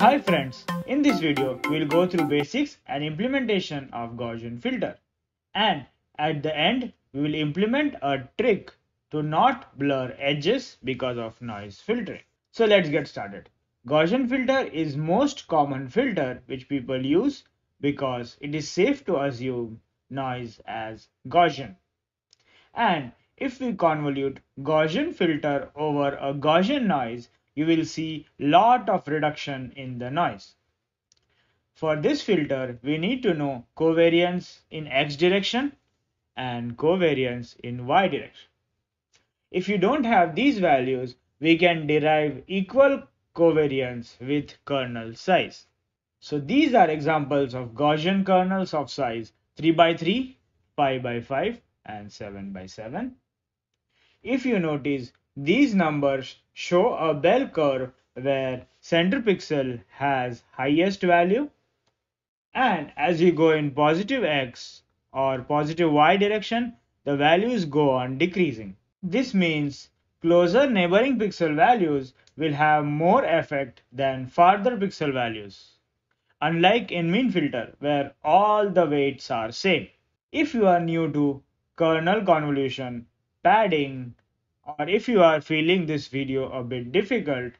Hi friends, in this video we'll go through basics and implementation of Gaussian filter, and at the end we will implement a trick to not blur edges because of noise filtering. So let's get started. Gaussian filter is most common filter which people use because it is safe to assume noise as Gaussian. And if we convolute Gaussian filter over a Gaussian noise, you will see lot of reduction in the noise. For this filter, we need to know covariance in x direction and covariance in y direction. If you don't have these values, we can derive equal covariance with kernel size. So these are examples of Gaussian kernels of size 3x3, 5x5 and 7x7. If you notice, these numbers show a bell curve where center pixel has highest value, and as you go in positive x or positive y direction, the values go on decreasing. This means closer neighboring pixel values will have more effect than farther pixel values, unlike in mean filter where all the weights are same. If you are new to kernel convolution, padding, or if you are feeling this video a bit difficult,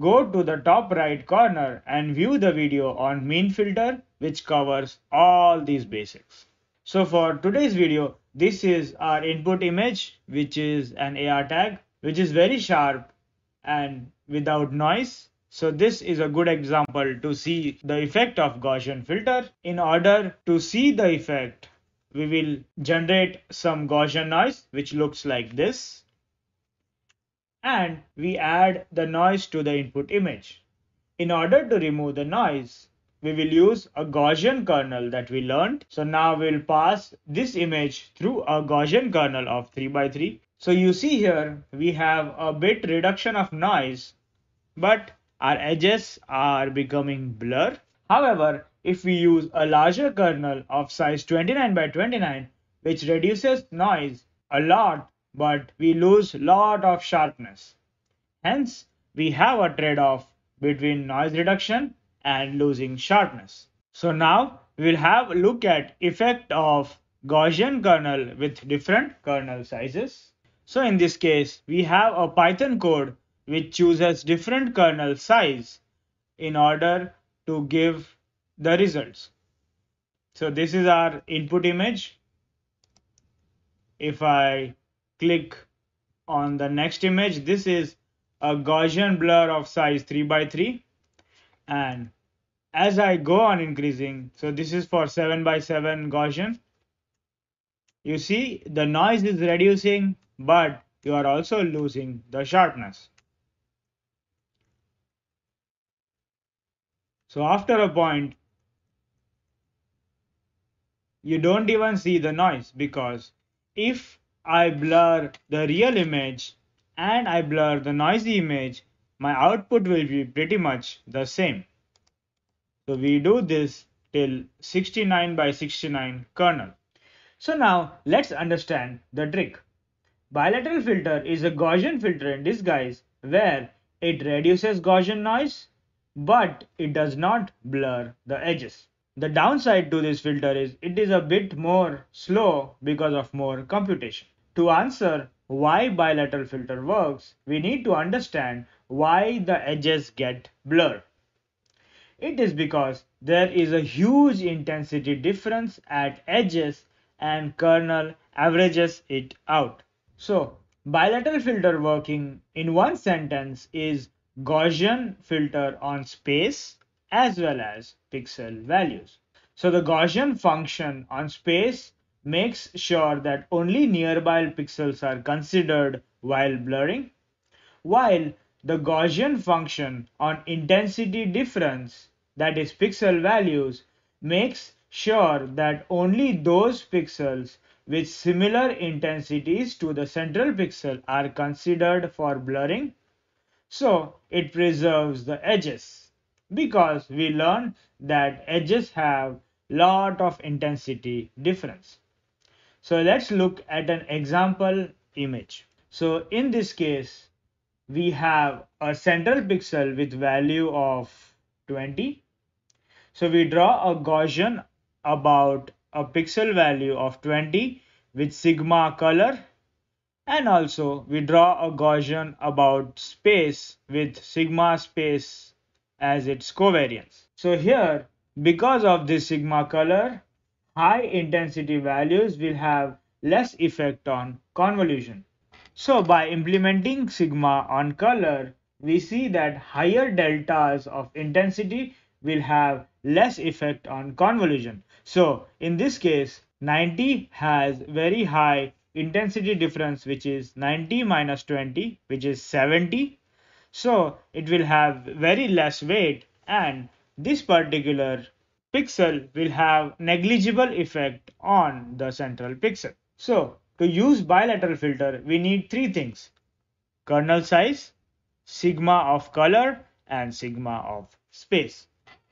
go to the top right corner and view the video on mean filter which covers all these basics. So for today's video, this is our input image, which is an AR tag, which is very sharp and without noise. So this is a good example to see the effect of Gaussian filter. In order to see the effect, we will generate some Gaussian noise which looks like this. And we add the noise to the input image. In order to remove the noise, we will use a Gaussian kernel that we learned. So now we'll pass this image through a Gaussian kernel of 3x3. So you see here we have a bit reduction of noise, but our edges are becoming blurred. However, if we use a larger kernel of size 29x29, which reduces noise a lot, but we lose lot of sharpness. Hence, we have a trade-off between noise reduction and losing sharpness. So now we'll have a look at effect of Gaussian kernel with different kernel sizes. So in this case, we have a Python code which chooses different kernel size in order to give the results. So this is our input image. If I click on the next image, this is a Gaussian blur of size 3x3, and as I go on increasing, so this is for 7x7 Gaussian, you see the noise is reducing, but you are also losing the sharpness. So after a point, you don't even see the noise, because if I blur the real image and I blur the noisy image, my output will be pretty much the same. So we do this till 69x69 kernel. So now let's understand the trick. Bilateral filter is a Gaussian filter in disguise where it reduces Gaussian noise, but it does not blur the edges. The downside to this filter is it is a bit more slow because of more computation. To answer why bilateral filter works, we need to understand why the edges get blurred. It is because there is a huge intensity difference at edges and kernel averages it out. So, bilateral filter working in one sentence is Gaussian filter on space as well as pixel values. So the Gaussian function on space makes sure that only nearby pixels are considered while blurring, while the Gaussian function on intensity difference, that is pixel values, makes sure that only those pixels with similar intensities to the central pixel are considered for blurring. So it preserves the edges, because we learned that edges have lot of intensity difference. So let's look at an example image. So in this case, we have a central pixel with value of 20. So we draw a Gaussian about a pixel value of 20 with sigma color, and also we draw a Gaussian about space with sigma space as its covariance. So here, because of this sigma color, high intensity values will have less effect on convolution. So by implementing sigma on color, we see that higher deltas of intensity will have less effect on convolution. So in this case, 90 has very high intensity difference, which is 90 minus 20, which is 70. So it will have very less weight, and this particular pixel will have negligible effect on the central pixel. So to use bilateral filter, we need three things: kernel size, sigma of color, and sigma of space.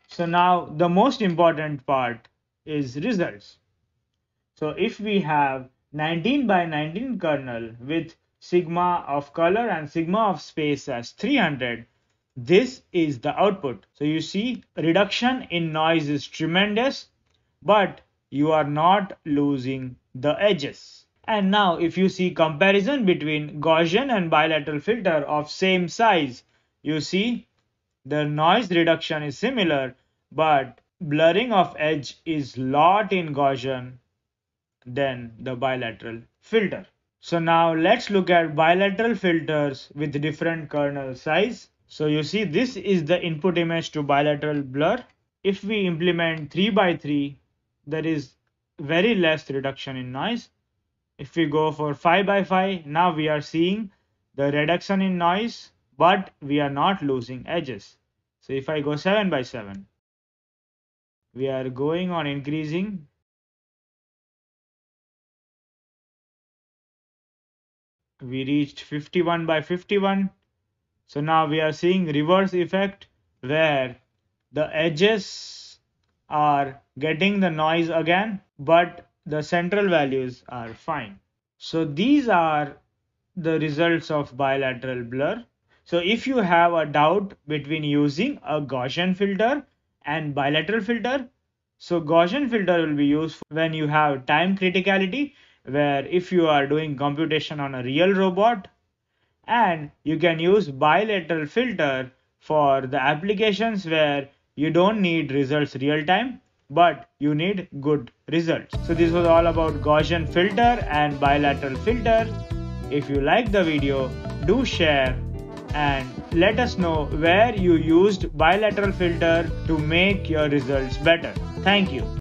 So now the most important part is results. So if we have 19 by 19 kernel with sigma of color and sigma of space as 300, this is the output. So you see, reduction in noise is tremendous, but you are not losing the edges. And now if you see comparison between Gaussian and bilateral filter of same size, you see the noise reduction is similar, but blurring of edge is lot in Gaussian than the bilateral filter. So now let's look at bilateral filters with different kernel size. So you see, this is the input image to bilateral blur. If we implement 3 by 3, there is very less reduction in noise. If we go for 5 by 5, now we are seeing the reduction in noise, but we are not losing edges. So if I go 7 by 7, we are going on increasing. We reached 51 by 51. So now we are seeing reverse effect, where the edges are getting the noise again, but the central values are fine. So these are the results of bilateral blur. So if you have a doubt between using a Gaussian filter and bilateral filter, so Gaussian filter will be used when you have time criticality, where if you are doing computation on a real robot, and you can use bilateral filter for the applications where you don't need results real time, but you need good results. So this was all about Gaussian filter and bilateral filter. If you like the video, do share and let us know where you used bilateral filter to make your results better. Thank you.